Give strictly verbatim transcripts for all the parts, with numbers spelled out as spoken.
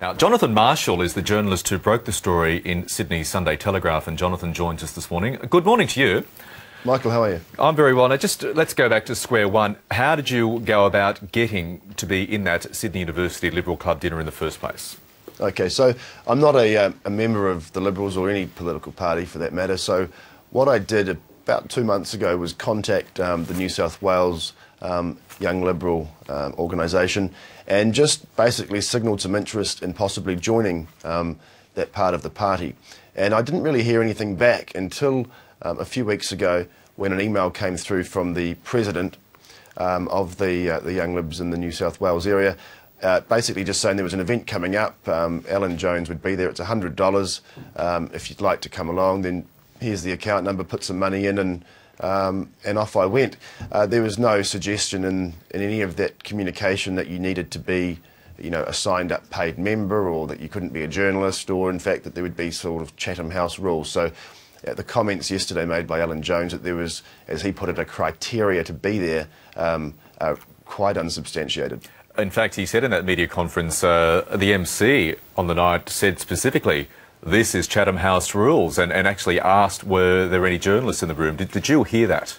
Now, Jonathan Marshall is the journalist who broke the story in Sydney's Sunday Telegraph, and Jonathan joins us this morning. Good morning to you. Michael, how are you? I'm very well. Now, just uh, let's go back to square one. How did you go about getting to be in that Sydney University Liberal Club dinner in the first place? OK, so I'm not a, um, a member of the Liberals or any political party for that matter, so what I did about two months ago was contact um, the New South Wales um, Young Liberal um, organisation and just basically signalled some interest in possibly joining um, that part of the party. And I didn't really hear anything back until um, a few weeks ago when an email came through from the president um, of the, uh, the Young Libs in the New South Wales area, Uh, basically just saying there was an event coming up, um, Alan Jones would be there, it's one hundred dollars, um, if you'd like to come along, then here's the account number, put some money in, and, um, and off I went. Uh, there was no suggestion in, in any of that communication that you needed to be, you know, a signed up paid member, or that you couldn't be a journalist, or in fact that there would be sort of Chatham House rules. So uh, the comments yesterday made by Alan Jones that there was, as he put it, a criteria to be there, um, uh, quite unsubstantiated. In fact, he said in that media conference, uh, the M C on the night said specifically, this is Chatham House rules, and, and actually asked, were there any journalists in the room? Did, did you hear that?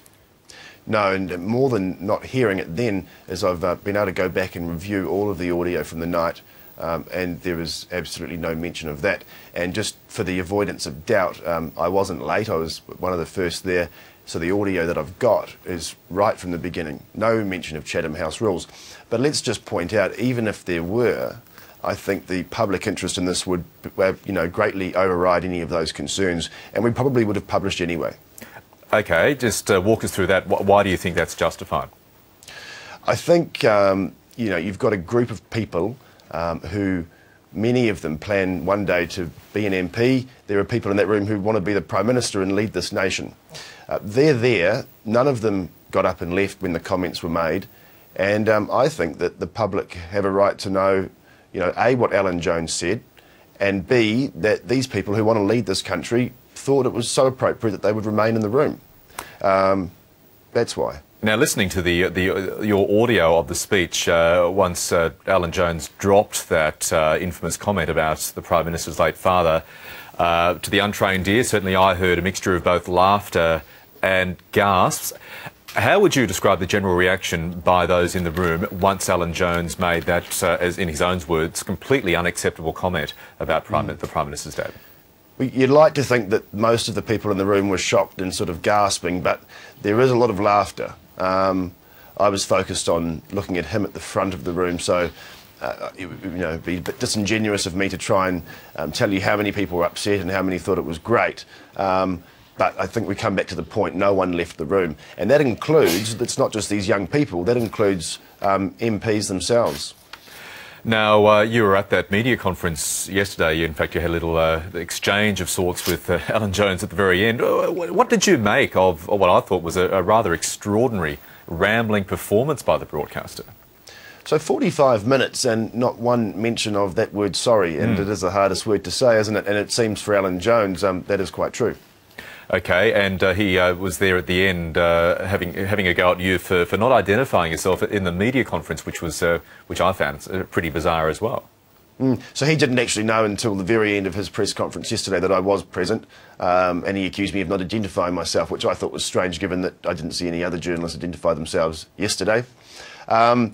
No, and more than not hearing it then, as I've uh, been able to go back and review all of the audio from the night, um, and there was absolutely no mention of that. And just for the avoidance of doubt, um, I wasn't late, I was one of the first there, so the audio that I've got is right from the beginning. No mention of Chatham House rules. But let's just point out, even if there were, I think the public interest in this would, you know, greatly override any of those concerns, and we probably would have published anyway. Okay, just uh, walk us through that. Why do you think that's justified? I think, um, you know, you've got a group of people um, who, many of them plan one day to be an M P. There are people in that room who want to be the Prime Minister and lead this nation. Uh, they're there, none of them got up and left when the comments were made, and um, I think that the public have a right to know, you know, A, what Alan Jones said, and B, that these people who want to lead this country thought it was so appropriate that they would remain in the room. Um, that's why. Now, listening to the, the, your audio of the speech, uh, once uh, Alan Jones dropped that uh, infamous comment about the Prime Minister's late father, uh, to the untrained ear, certainly I heard a mixture of both laughter and gasps. How would you describe the general reaction by those in the room once Alan Jones made that, uh, as in his own words, completely unacceptable comment about Prime, mm. the Prime Minister's dad? You'd like to think that most of the people in the room were shocked and sort of gasping, but there is a lot of laughter. Um, I was focused on looking at him at the front of the room, so uh, it would, you know, be a bit disingenuous of me to try and um, tell you how many people were upset and how many thought it was great. Um, but I think we come back to the point, no one left the room. And that includes, it's not just these young people, that includes um, M Ps themselves. Now, uh, you were at that media conference yesterday. In fact, you had a little uh, exchange of sorts with uh, Alan Jones at the very end. What did you make of what I thought was a, a rather extraordinary, rambling performance by the broadcaster? So forty-five minutes and not one mention of that word sorry, and mm. it is the hardest word to say, isn't it? And it seems for Alan Jones um, that is quite true. Okay, and uh, he uh, was there at the end uh, having having a go at you for, for not identifying yourself in the media conference, which was uh, which I found pretty bizarre as well. Mm. So he didn't actually know until the very end of his press conference yesterday that I was present, um, and he accused me of not identifying myself, which I thought was strange given that I didn't see any other journalists identify themselves yesterday. Um,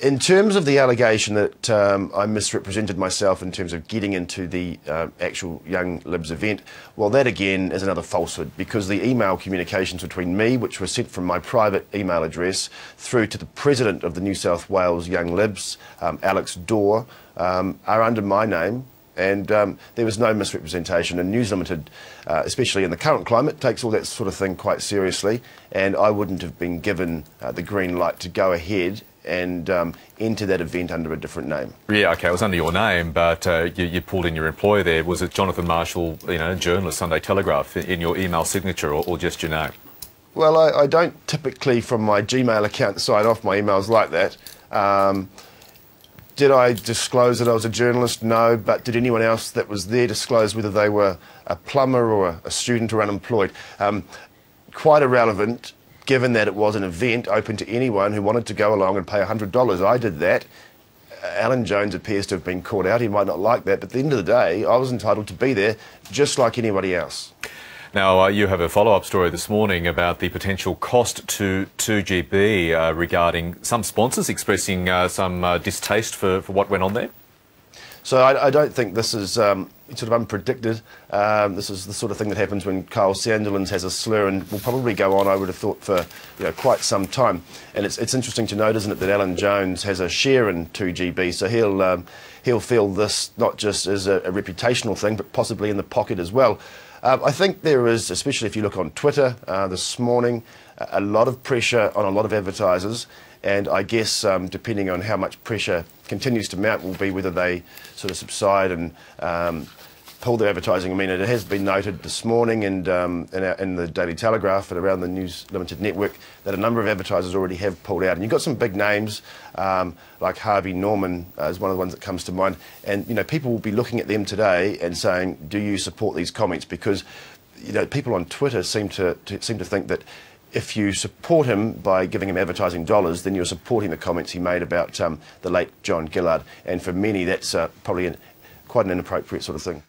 in terms of the allegation that um, I misrepresented myself in terms of getting into the uh, actual Young Libs event, well, that again is another falsehood, because the email communications between me, which were sent from my private email address through to the president of the New South Wales Young Libs, um, Alex Dorr, um, are under my name, and um, there was no misrepresentation. And News Limited, uh, especially in the current climate, takes all that sort of thing quite seriously, and I wouldn't have been given uh, the green light to go ahead and um, enter that event under a different name. Yeah, okay, it was under your name, but uh, you, you pulled in your employer there. Was it Jonathan Marshall, you know, journalist, Sunday Telegraph, in your email signature, or, or just your name? Well, I, I don't typically, from my Gmail account, sign off my emails like that. Um, did I disclose that I was a journalist? No, but did anyone else that was there disclose whether they were a plumber or a, a student or unemployed? Um, quite irrelevant, given that it was an event open to anyone who wanted to go along and pay one hundred dollars. I did that, Alan Jones appears to have been caught out. He might not like that, but at the end of the day, I was entitled to be there just like anybody else. Now, uh, you have a follow-up story this morning about the potential cost to two G B uh, regarding some sponsors expressing uh, some uh, distaste for, for what went on there. So I, I don't think this is um, sort of unpredicted. Um, this is the sort of thing that happens when Carl Sandilands has a slur and will probably go on, I would have thought, for you know, quite some time. And it's, it's interesting to note, isn't it, that Alan Jones has a share in two G B, so he'll, um, he'll feel this not just as a, a reputational thing, but possibly in the pocket as well. Uh, I think there is, especially if you look on Twitter uh, this morning, a lot of pressure on a lot of advertisers. And I guess um, depending on how much pressure continues to mount will be whether they sort of subside and um, pull their advertising. I mean, it has been noted this morning and um, in, our, in the Daily Telegraph and around the News Limited network that a number of advertisers already have pulled out. And you've got some big names um, like Harvey Norman uh, is one of the ones that comes to mind. And, you know, people will be looking at them today and saying, do you support these comments? Because, you know, people on Twitter seem to, to seem to think that if you support him by giving him advertising dollars, then you're supporting the comments he made about um, the late Julia Gillard. And for many, that's uh, probably an, quite an inappropriate sort of thing.